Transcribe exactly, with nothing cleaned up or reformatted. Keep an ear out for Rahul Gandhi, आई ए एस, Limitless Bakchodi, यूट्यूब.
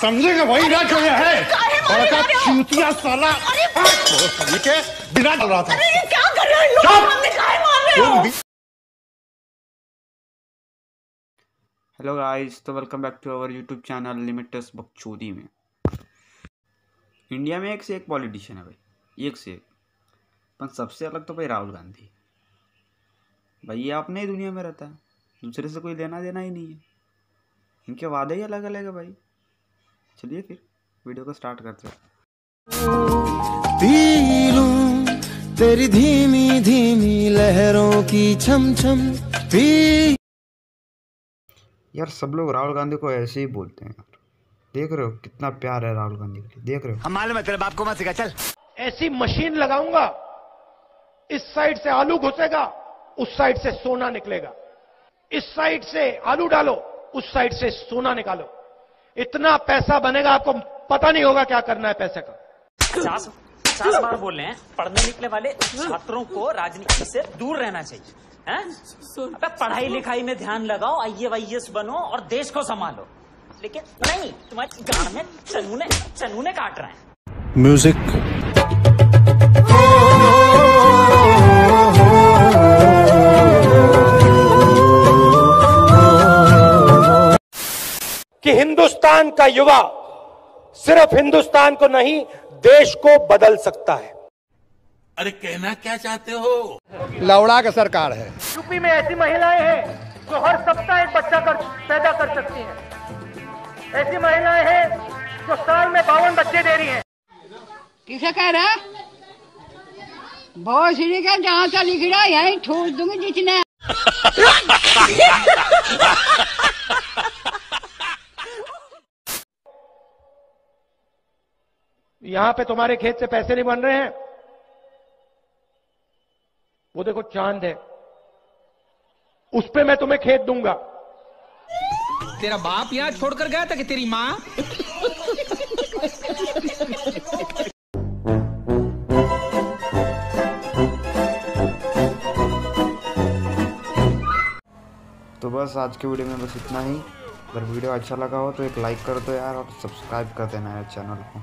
समझेगा वही राज हो गया है। चूतिया साला के बिना डर रहा था। ये क्या कर रहे हो? हेलो गाइस, तो welcome back to our यूट्यूब channel limitless बकचोदी। में इंडिया में एक से एक पॉलिटिशियन है भाई, एक से एक, पर सबसे अलग तो भाई राहुल गांधी। भाई ये अपने ही दुनिया में रहता है, दूसरे से कोई लेना देना ही नहीं है। इनके वादे ही अलग अलग है भाई। चलिए फिर वीडियो को स्टार्ट करते हैं। पी लूं तेरी धीमी धीमी लहरों की छम छम पी। यार सब लोग राहुल गांधी को ऐसे ही बोलते हैं यार। देख रहे हो कितना प्यार है राहुल गांधी के लिए। देख रहे हो हमारे मतलब आपको मत सिखा। चल ऐसी मशीन लगाऊंगा, इस साइड से आलू घुसेगा, उस साइड से सोना निकलेगा। इस साइड से आलू डालो, उस साइड से सोना निकालो। इतना पैसा बनेगा आपको पता नहीं होगा क्या करना है पैसे का। पचास पचास बार बोल रहे हैं पढ़ने निकले वाले छात्रों को राजनीति से दूर रहना चाहिए हैं? पढ़ाई लिखाई में ध्यान लगाओ, आई ए एस बनो और देश को संभालो। लेकिन नहीं, तुम्हारे गांव में चनूने चनूने काट रहे हैं। म्यूजिक कि हिंदुस्तान का युवा सिर्फ हिंदुस्तान को नहीं, देश को बदल सकता है। अरे कहना क्या चाहते हो? लौड़ा का सरकार है। यूपी में ऐसी महिलाएं हैं जो हर सप्ताह एक बच्चा कर, पैदा कर सकती हैं। ऐसी महिलाएं हैं जो साल में बावन बच्चे दे रही हैं। किसे कह रहा है? बहुत सीढ़ी का जहाँ से लिखा यही छोड़ दूंगी जितने। यहां पे तुम्हारे खेत से पैसे नहीं बन रहे हैं। वो देखो चांद है, उस पे मैं तुम्हें खेत दूंगा। तेरा बाप यहाँ छोड़कर गया था कि तेरी माँ? तो बस आज के वीडियो में बस इतना ही। अगर वीडियो अच्छा लगा हो तो एक लाइक कर दो यार, और सब्सक्राइब कर देना यार चैनल को।